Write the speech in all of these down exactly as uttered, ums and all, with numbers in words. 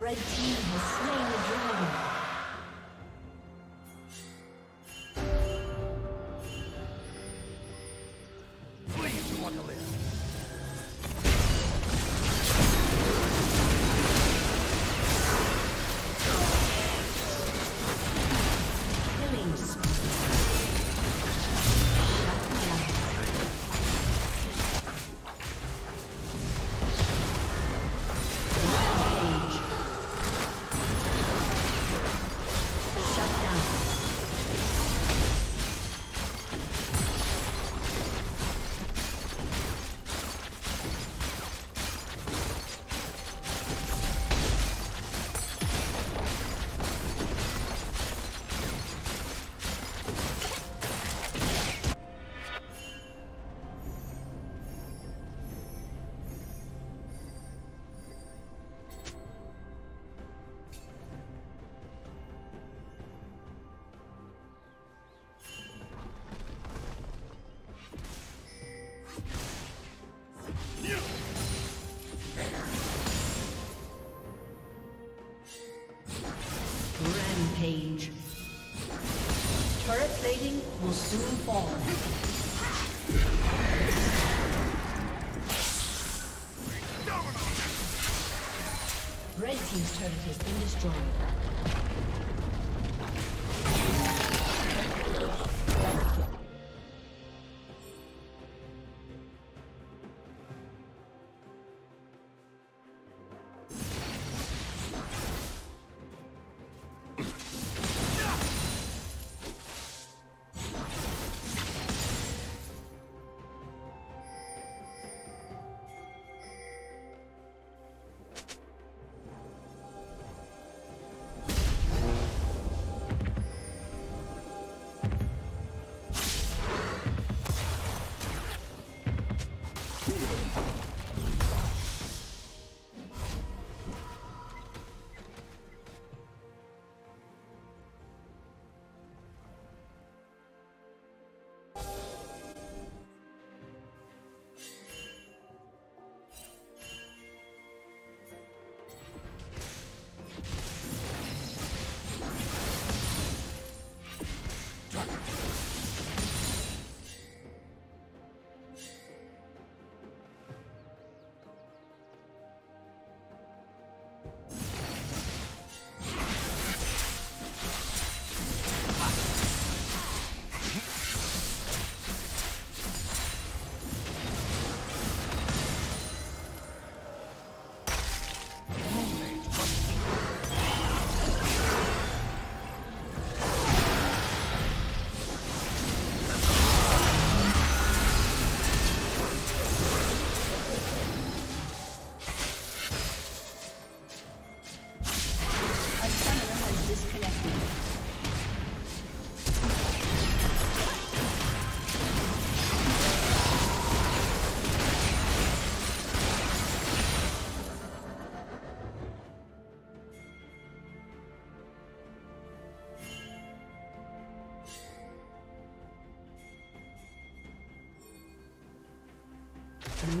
Red team has slain the dragon. Page. Turret plating will soon fall. Red team's turret has been destroyed. Blue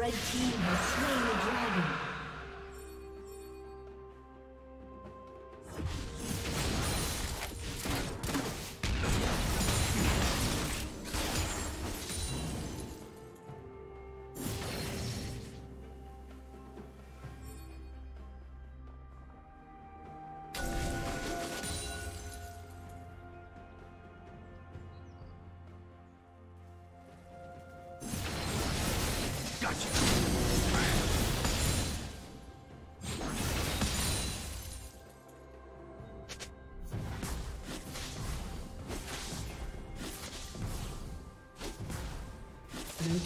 Red team has slain the dragon. Blue